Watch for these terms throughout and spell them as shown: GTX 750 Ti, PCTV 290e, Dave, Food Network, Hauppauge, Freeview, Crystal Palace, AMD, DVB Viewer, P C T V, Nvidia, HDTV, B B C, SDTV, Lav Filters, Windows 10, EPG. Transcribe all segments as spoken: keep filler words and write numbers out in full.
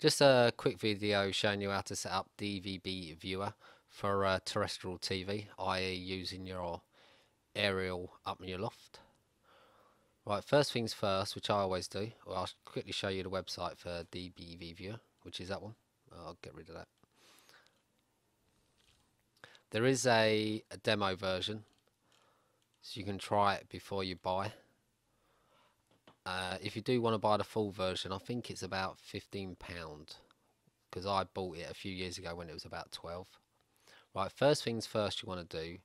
Just a quick video showing you how to set up D V B Viewer for uh, terrestrial T V, that is using your aerial up in your loft. Right, first things first, which I always do, well, I'll quickly show you the website for D V B Viewer, which is that one. I'll get rid of that. There is a, a demo version, so you can try it before you buy. Uh, if you do want to buy the full version, I think it's about fifteen pounds, because I bought it a few years ago when it was about twelve. Right, first things first you want to do,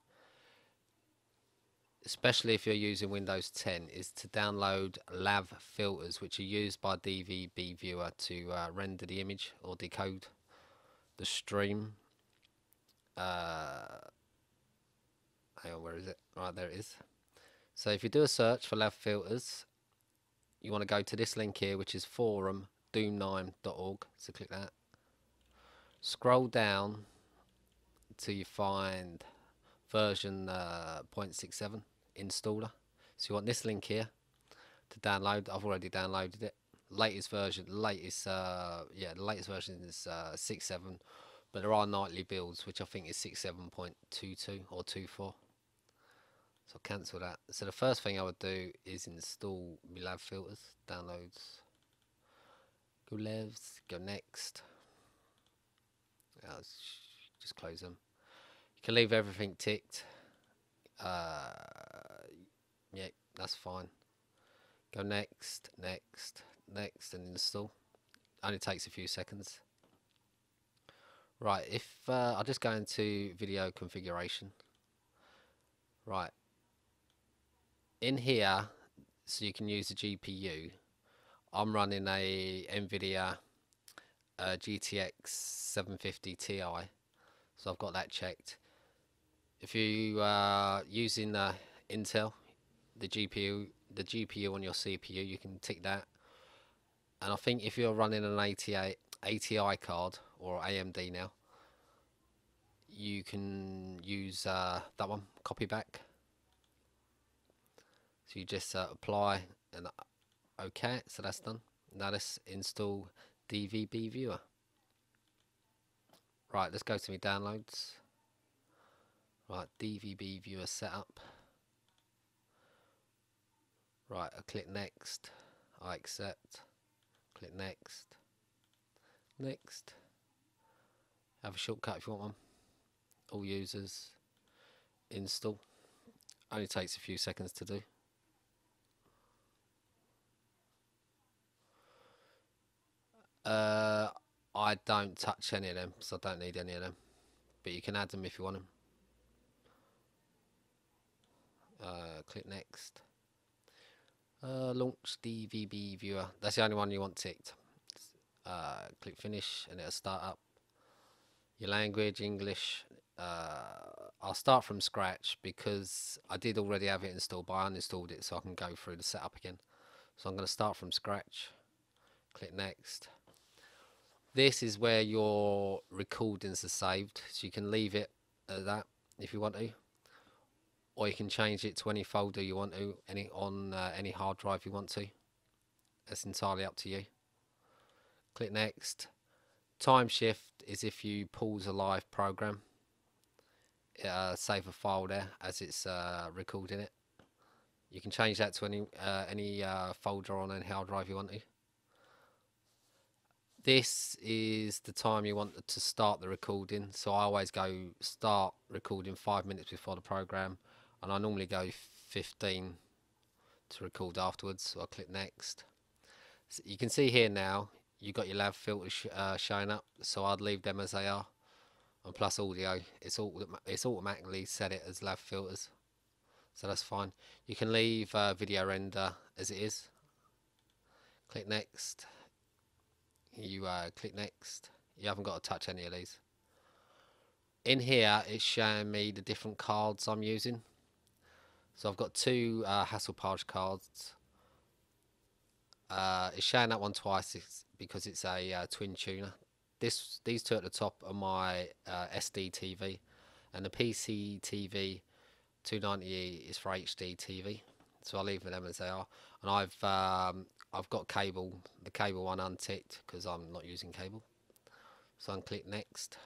especially if you're using Windows ten, is to download L A V filters, which are used by D V B Viewer to uh, render the image or decode the stream. Uh, hang on, where is it? Right, there it is. So if you do a search for L A V filters, you want to go to this link here, which is forum doom nine dot org. So click that. Scroll down till you find version uh, zero point six seven installer. So you want this link here to download. I've already downloaded it. Latest version, latest, uh, yeah, the latest version is uh, six point seven, but there are nightly builds, which I think is six point seven point two two or two point four. So cancel that. So the first thing I would do is install my L A V filters, downloads, go left, go next. I'll just close them. You can leave everything ticked. Uh, yeah, that's fine. Go next, next, next, and install. Only takes a few seconds. Right, if uh, I'll just go into video configuration. Right. In here, so you can use the G P U, I'm running a Nvidia uh, G T X seven fifty T I, so I've got that checked. If you are uh, using uh, Intel, the G P U, the G P U on your C P U, you can tick that. And I think if you're running an A T I card or A M D now, you can use uh, that one, copy back. So you just uh, apply and OK, so that's done. Now let's install D V B Viewer. Right, let's go to my downloads. Right, D V B Viewer setup. Right, I click next. I accept. Click next. Next. Have a shortcut if you want one. All users. Install. Only takes a few seconds to do. Uh, I don't touch any of them, so I don't need any of them. But you can add them if you want them. Uh, click next. Uh, launch D V B Viewer. That's the only one you want ticked. Uh, click finish and it'll start up. Your language, English. Uh, I'll start from scratch because I did already have it installed, but I uninstalled it so I can go through the setup again. So I'm going to start from scratch. Click next. This is where your recordings are saved, so you can leave it at that if you want to, or you can change it to any folder you want to, any on uh, any hard drive you want to. That's entirely up to you. Click next. Time shift is if you pause a live program, uh, save a file there as it's uh, recording it. You can change that to any uh, any uh, folder on any hard drive you want to. This is the time you want to start the recording, so I always go start recording five minutes before the program, and I normally go fifteen to record afterwards, so I'll click next. So you can see here now you've got your L A V filters sh uh, showing up, so I'd leave them as they are, and plus audio, it's, auto it's automatically set it as L A V filters, so that's fine. You can leave uh, video render as it is. Click next. You uh, click next. You haven't got to touch any of these. In here it's showing me the different cards I'm using. So I've got two uh, Hauppauge cards. Uh, it's showing that one twice it's because it's a uh, twin tuner. This, these two at the top are my uh, S D T V, and the P C T V two ninety E is for H D T V. So I'll leave them as they are. And I've um, I've got cable, the cable one unticked because I'm not using cable. So unclick next.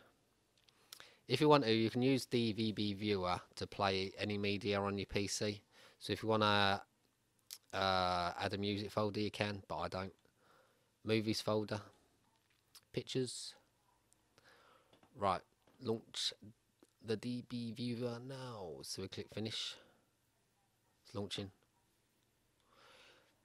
If you want to, you can use D V B Viewer to play any media on your P C. So if you want to uh, add a music folder, you can, but I don't. Movies folder, pictures. Right, launch the D V B Viewer now. So we click finish. It's launching.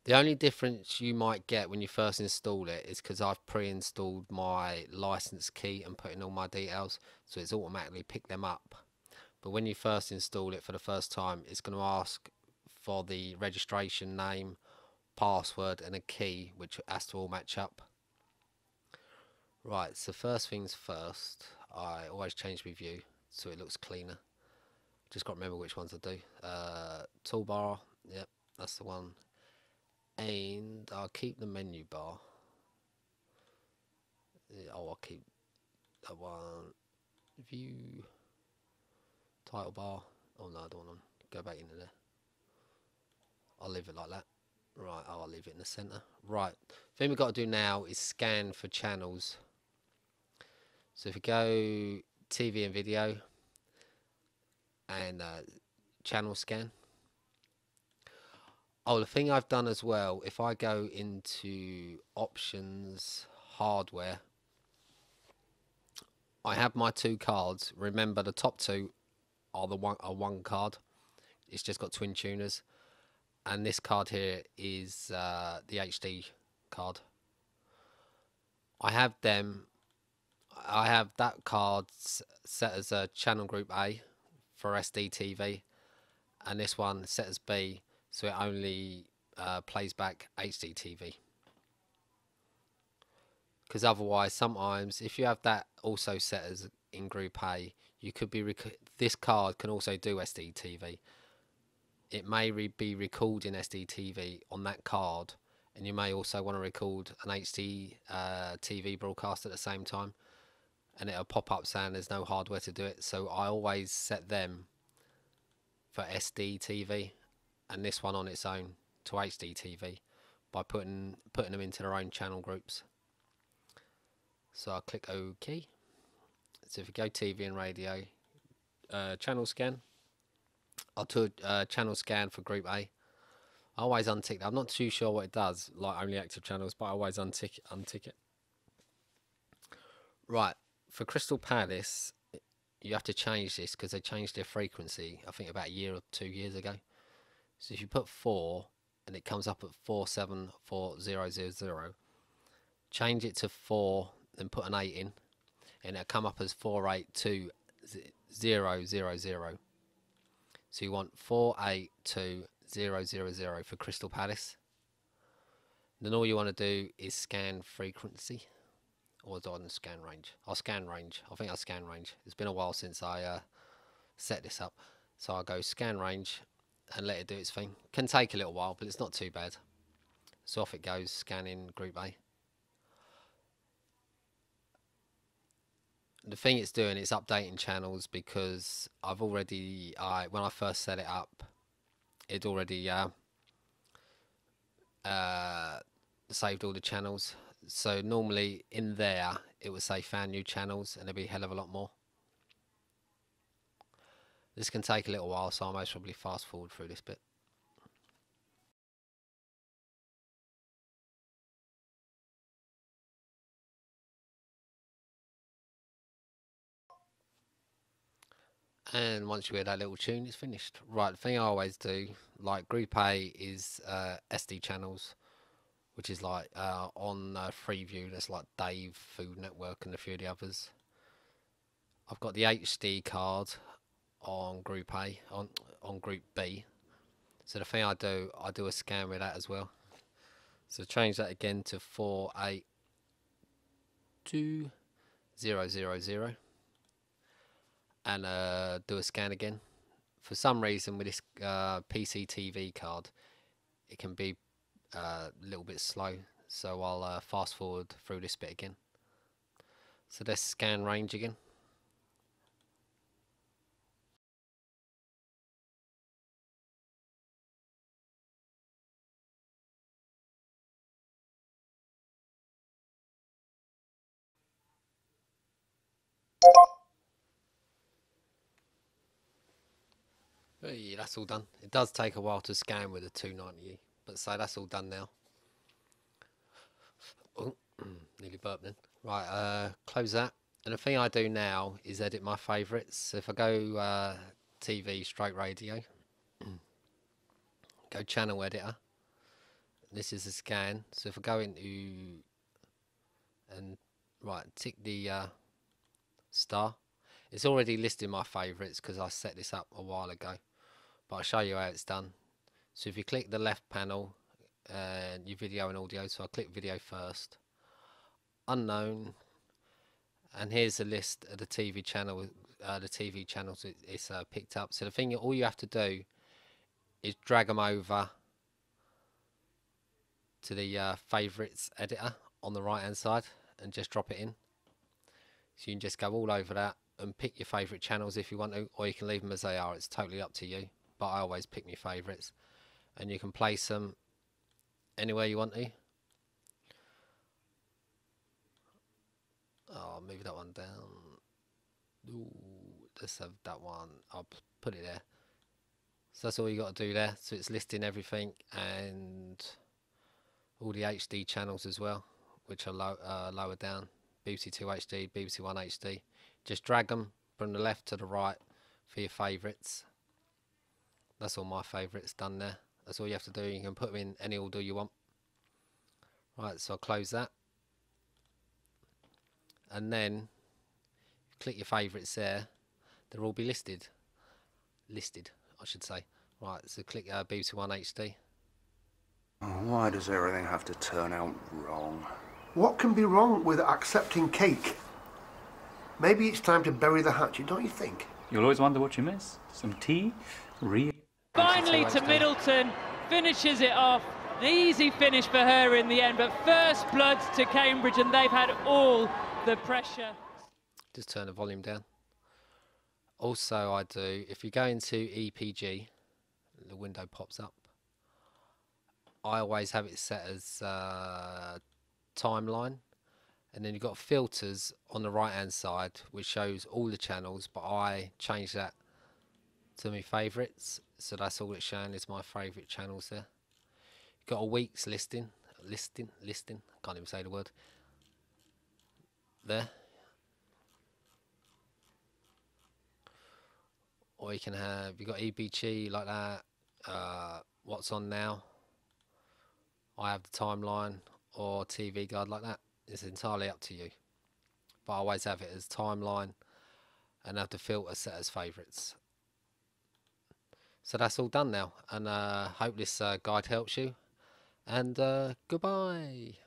The only difference you might get when you first install it is because I've pre-installed my license key and put in all my details, so it's automatically picked them up. But when you first install it for the first time, it's going to ask for the registration name, password and a key, which has to all match up. Right, so first things first, I always change my view so it looks cleaner. Just got to remember which ones I do. Uh, toolbar, yep, that's the one. And I'll keep the menu bar. Yeah, oh, I'll keep that one. View, title bar. Oh no, I don't want to go back into there. I'll leave it like that. Right, oh, I'll leave it in the centre. Right, thing we've got to do now is scan for channels. So if we go T V and video and uh, channel scan. Oh, the thing I've done as well, if I go into options, hardware, I have my two cards. Remember, the top two are the one, are one card. It's just got twin tuners. And this card here is uh, the H D card. I have them. I have that card set as a channel group A for S D T V. And this one set as B. So it only uh, plays back H D T V. Because otherwise, sometimes if you have that also set as in Group A, you could be rec this card can also do S D T V. It may re be recording S D T V on that card, and you may also want to record an H D uh, T V broadcast at the same time, and it'll pop up saying there's no hardware to do it. So I always set them for S D T V. And this one on its own to H D T V by putting putting them into their own channel groups. So I'll click OK. So if we go T V and radio, uh, channel scan. I'll do a uh, channel scan for Group A. I always untick that. I'm not too sure what it does, like only active channels, but I always untick untick it. Right, for Crystal Palace, you have to change this because they changed their frequency, I think about a year or two years ago. So if you put four and it comes up at four seven four zero zero zero, change it to four and put an eight in, and it'll come up as four eight two zero zero zero. So you want four eight two zero zero zero for Crystal Palace. Then all you want to do is scan frequency, or do I want to scan range? I'll scan range. I think I'll scan range. It's been a while since I uh, set this up. So I'll go scan range and let it do its thing. Can take a little while, but it's not too bad. So off it goes, scanning Group A. The thing it's doing is updating channels because I've already, I when I first set it up, it already uh, uh, saved all the channels. So normally in there, it would say found new channels, and there'd be a hell of a lot more. This can take a little while, so I'll most probably fast forward through this bit. And once you hear that little tune, it's finished. Right, the thing I always do, like Group A is uh, S D channels, which is like uh, on uh, Freeview, that's like Dave, Food Network and a few of the others. I've got the H D card on Group A, on on Group B. So the thing I do, I do a scan with that as well. So change that again to four eight two zero zero zero, and uh, do a scan again. For some reason, with this uh, P C T V card, it can be a uh, little bit slow. So I'll uh, fast forward through this bit again. So let's scan range again. Hey, that's all done. It does take a while to scan with the two ninety E, but so that's all done now. Oh, nearly burped then. Right, uh, close that. And the thing I do now is edit my favourites. So if I go uh, T V straight radio, go channel editor. This is a scan. So if I go into and right, tick the uh, star. It's already listed my favourites because I set this up a while ago. But I'll show you how it's done. So if you click the left panel, uh, your video and audio. So I'll click video first. Unknown. And here's the list of the T V channel, uh, the T V channels it, it's uh, picked up. So the thing, all you have to do is drag them over to the uh, favourites editor on the right hand side and just drop it in. So you can just go all over that and pick your favourite channels if you want to, or you can leave them as they are. It's totally up to you, but I always pick my favourites. And you can place them anywhere you want to. I'll move that one down. Ooh, let's have that one. I'll put it there. So that's all you got to do there. So it's listing everything and all the H D channels as well, which are low, uh, lower down. B B C two H D, B B C one H D. Just drag them from the left to the right for your favourites. That's all my favourites done there. That's all you have to do. You can put them in any order you want. Right, so I'll close that. And then click your favourites there. They'll all be listed. Listed, I should say. Right, so click uh, B B C one H D. Why does everything have to turn out wrong? What can be wrong with accepting cake? Maybe it's time to bury the hatchet, don't you think? You'll always wonder what you miss. Some tea, real. Finally to Middleton, finishes it off. The easy finish for her in the end, but first blood to Cambridge, and they've had all the pressure. Just turn the volume down. Also, I do, if you go into E P G, the window pops up. I always have it set as uh, timeline, and then you've got filters on the right hand side which shows all the channels, but I change that to my favourites, so that's all it's showing is my favourite channels there. You've got a week's listing, listing, listing, I can't even say the word, there. Or you can have, you've got E B G like that, uh, what's on now. I have the timeline or T V guide like that. It's entirely up to you. But I always have it as timeline and have the filter set as favourites. So that's all done now. And I uh, hope this uh, guide helps you. And uh, goodbye.